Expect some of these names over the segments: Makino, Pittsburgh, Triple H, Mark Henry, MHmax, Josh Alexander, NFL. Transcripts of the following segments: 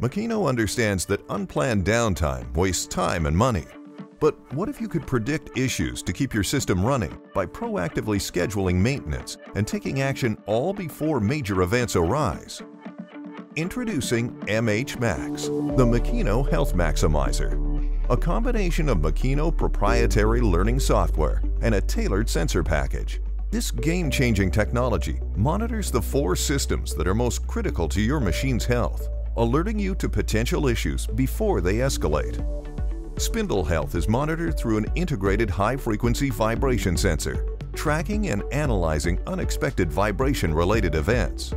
Makino understands that unplanned downtime wastes time and money. But what if you could predict issues to keep your system running by proactively scheduling maintenance and taking action all before major events arise? Introducing MHmax, the Makino Health Maximizer. A combination of Makino proprietary learning software and a tailored sensor package. This game-changing technology monitors the four systems that are most critical to your machine's health, alerting you to potential issues before they escalate. Spindle health is monitored through an integrated high-frequency vibration sensor, tracking and analyzing unexpected vibration-related events.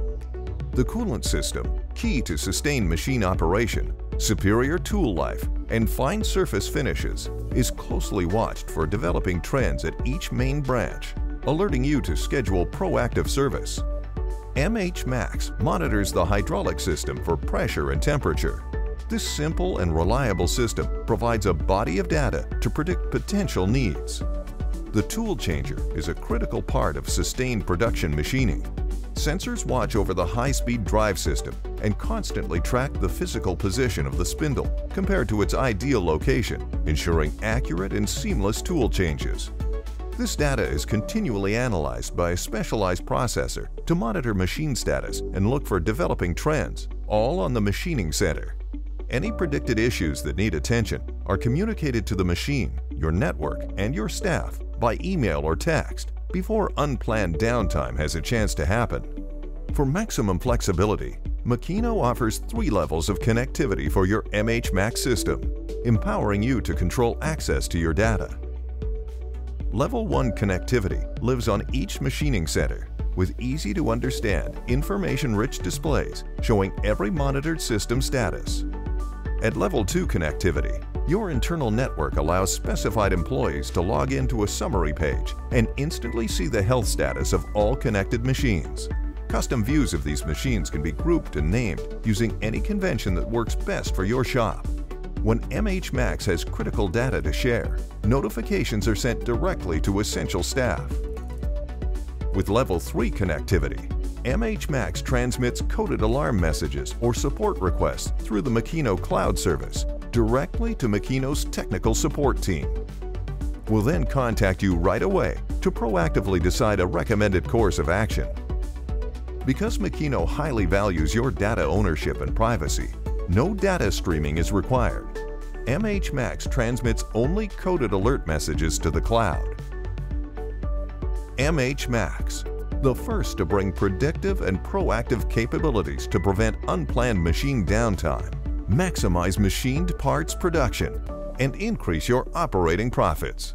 The coolant system, key to sustained machine operation, superior tool life, and fine surface finishes, is closely watched for developing trends at each main branch, alerting you to schedule proactive service. MHmax monitors the hydraulic system for pressure and temperature. This simple and reliable system provides a body of data to predict potential needs. The tool changer is a critical part of sustained production machining. Sensors watch over the high-speed drive system and constantly track the physical position of the spindle compared to its ideal location, ensuring accurate and seamless tool changes. This data is continually analyzed by a specialized processor to monitor machine status and look for developing trends, all on the machining center. Any predicted issues that need attention are communicated to the machine, your network, and your staff by email or text before unplanned downtime has a chance to happen. For maximum flexibility, Makino offers 3 levels of connectivity for your MHmax system, empowering you to control access to your data. Level 1 connectivity lives on each machining center, with easy-to-understand, information-rich displays showing every monitored system status. At Level 2 connectivity, your internal network allows specified employees to log into a summary page and instantly see the health status of all connected machines. Custom views of these machines can be grouped and named using any convention that works best for your shop. When MHmax has critical data to share, notifications are sent directly to essential staff. With Level 3 connectivity, MHmax transmits coded alarm messages or support requests through the Makino Cloud service directly to Makino's technical support team. We'll then contact you right away to proactively decide a recommended course of action. Because Makino highly values your data ownership and privacy, no data streaming is required. MHmax transmits only coded alert messages to the cloud. MHmax, the first to bring predictive and proactive capabilities to prevent unplanned machine downtime, maximize machined parts production, and increase your operating profits.